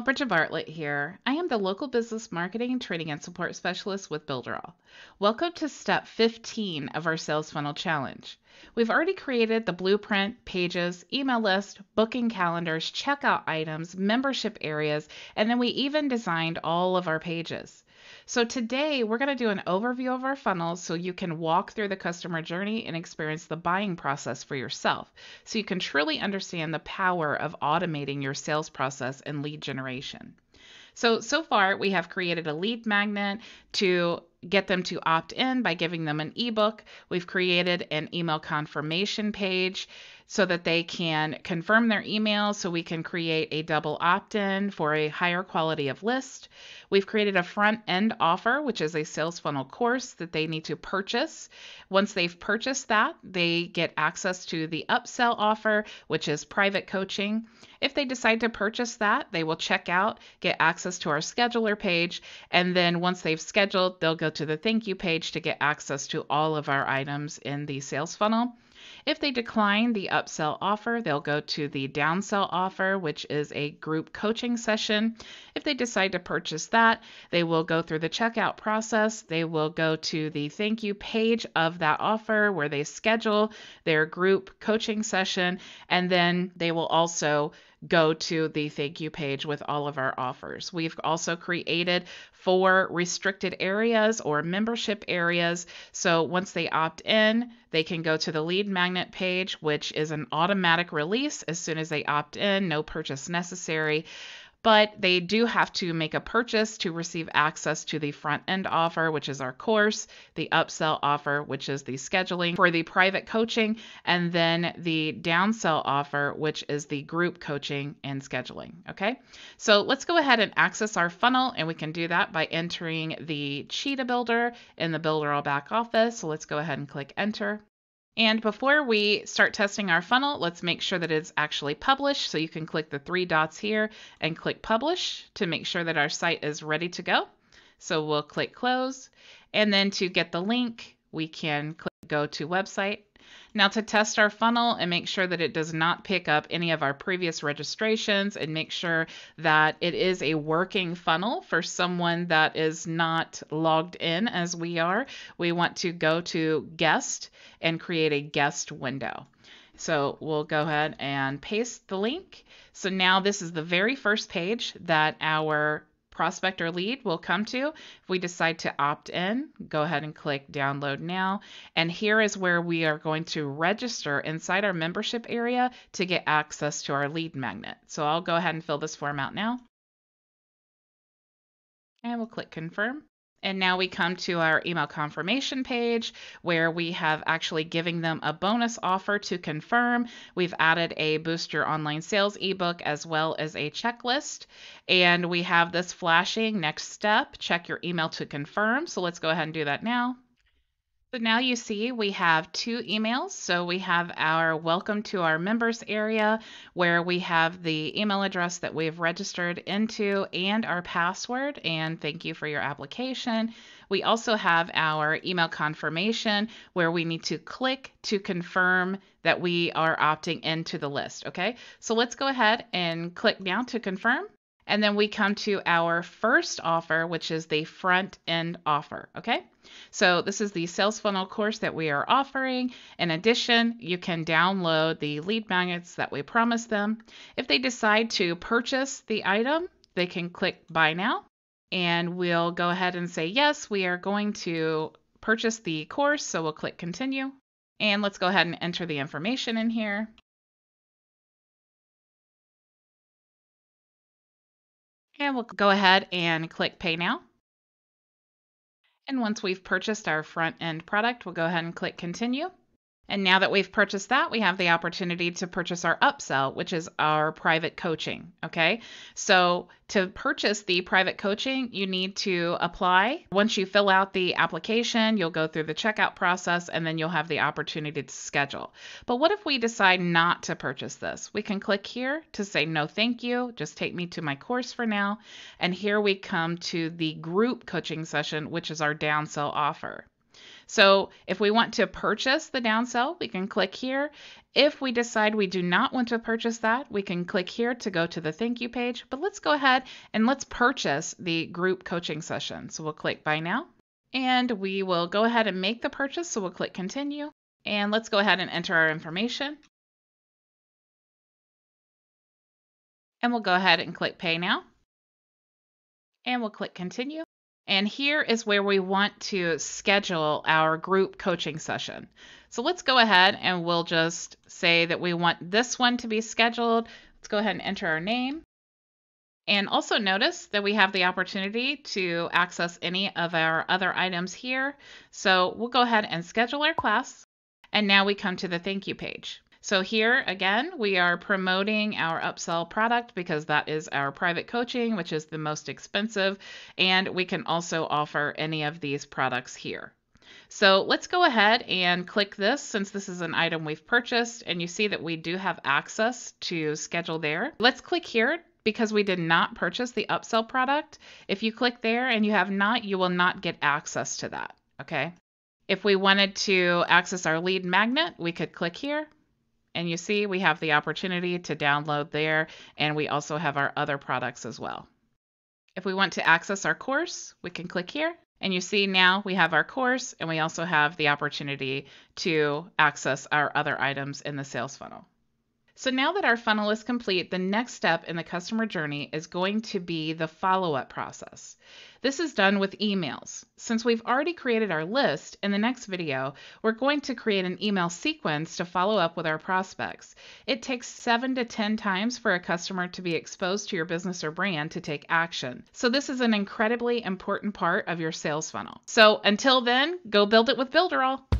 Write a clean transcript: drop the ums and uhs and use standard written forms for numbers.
all, Bridget Bartlett here. I am the Local Business Marketing, Training, and Support Specialist with Builderall. Welcome to Step 15 of our Sales Funnel Challenge. We've already created the blueprint, pages, email list, booking calendars, checkout items, membership areas, and then we even designed all of our pages. So today we're going to do an overview of our funnels so you can walk through the customer journey and experience the buying process for yourself so you can truly understand the power of automating your sales process and lead generation. So far we have created a lead magnet to get them to opt in by giving them an ebook. We've created an email confirmation page so that they can confirm their email so we can create a double opt-in for a higher quality of list. We've created a front-end offer, which is a sales funnel course that they need to purchase. Once they've purchased that, they get access to the upsell offer, which is private coaching. If they decide to purchase that, they will check out, get access to our scheduler page, and then once they've scheduled, they'll go to the thank you page to get access to all of our items in the sales funnel. If they decline the upsell offer, they'll go to the downsell offer, which is a group coaching session. If they decide to purchase that, they will go through the checkout process. They will go to the thank you page of that offer where they schedule their group coaching session, and then they will also go to the thank you page with all of our offers. We've also created 4 restricted areas or membership areas. So once they opt in, they can go to the lead magnet page, which is an automatic release as soon as they opt in, no purchase necessary. But they do have to make a purchase to receive access to the front end offer, which is our course, the upsell offer, which is the scheduling for the private coaching, and then the downsell offer, which is the group coaching and scheduling. Okay, so let's go ahead and access our funnel, and we can do that by entering the Cheetah Builder in the Builderall back office. So let's go ahead and click enter. And before we start testing our funnel, let's make sure that it's actually published. So you can click the 3 dots here and click publish to make sure that our site is ready to go. So we'll click close. And then to get the link, we can click go to website. Now to test our funnel and make sure that it does not pick up any of our previous registrations and make sure that it is a working funnel for someone that is not logged in as we are, we want to go to guest and create a guest window. So we'll go ahead and paste the link. So now this is the very first page that our prospect or lead will come to. If we decide to opt in, go ahead and click download now. And here is where we are going to register inside our membership area to get access to our lead magnet. So I'll go ahead and fill this form out now. And we'll click confirm. And now we come to our email confirmation page where we have actually given them a bonus offer to confirm. We've added a Boost Your Online Sales ebook as well as a checklist. And we have this flashing next step, check your email to confirm. So let's go ahead and do that now. So now you see we have 2 emails. So we have our welcome to our members area where we have the email address that we've registered into and our password and thank you for your application. We also have our email confirmation where we need to click to confirm that we are opting into the list. Okay, so let's go ahead and click now to confirm. And then we come to our first offer, which is the front end offer. Okay, so this is the sales funnel course that we are offering. In addition, you can download the lead magnets that we promised them. If they decide to purchase the item, they can click buy now. And we'll go ahead and say, yes, we are going to purchase the course. So we'll click continue. And let's go ahead and enter the information in here. And we'll go ahead and click pay now. And once we've purchased our front end product, we'll go ahead and click continue. And now that we've purchased that, we have the opportunity to purchase our upsell, which is our private coaching. Okay, so to purchase the private coaching, you need to apply. Once you fill out the application, you'll go through the checkout process and then you'll have the opportunity to schedule. But what if we decide not to purchase this? We can click here to say, no, thank you. Just take me to my course for now. And here we come to the group coaching session, which is our downsell offer. So if we want to purchase the down sell, we can click here. If we decide we do not want to purchase that, we can click here to go to the thank you page. But let's go ahead and let's purchase the group coaching session. So we'll click buy now, and we will go ahead and make the purchase. So we'll click continue, and let's go ahead and enter our information. And we'll go ahead and click pay now. And we'll click continue. And here is where we want to schedule our group coaching session. So let's go ahead and we'll just say that we want this one to be scheduled. Let's go ahead and enter our name. And also notice that we have the opportunity to access any of our other items here. So we'll go ahead and schedule our class. And now we come to the thank you page. So here again, we are promoting our upsell product because that is our private coaching, which is the most expensive. And we can also offer any of these products here. So let's go ahead and click this since this is an item we've purchased and you see that we do have access to schedule there. Let's click here because we did not purchase the upsell product. If you click there and you have not, you will not get access to that. Okay. If we wanted to access our lead magnet, we could click here. And you see, we have the opportunity to download there, and we also have our other products as well. If we want to access our course, we can click here, and you see now we have our course, and we also have the opportunity to access our other items in the sales funnel. So now that our funnel is complete, the next step in the customer journey is going to be the follow-up process. This is done with emails. Since we've already created our list, in the next video, we're going to create an email sequence to follow up with our prospects. It takes 7 to 10 times for a customer to be exposed to your business or brand to take action. So this is an incredibly important part of your sales funnel. So until then, go build it with Builderall.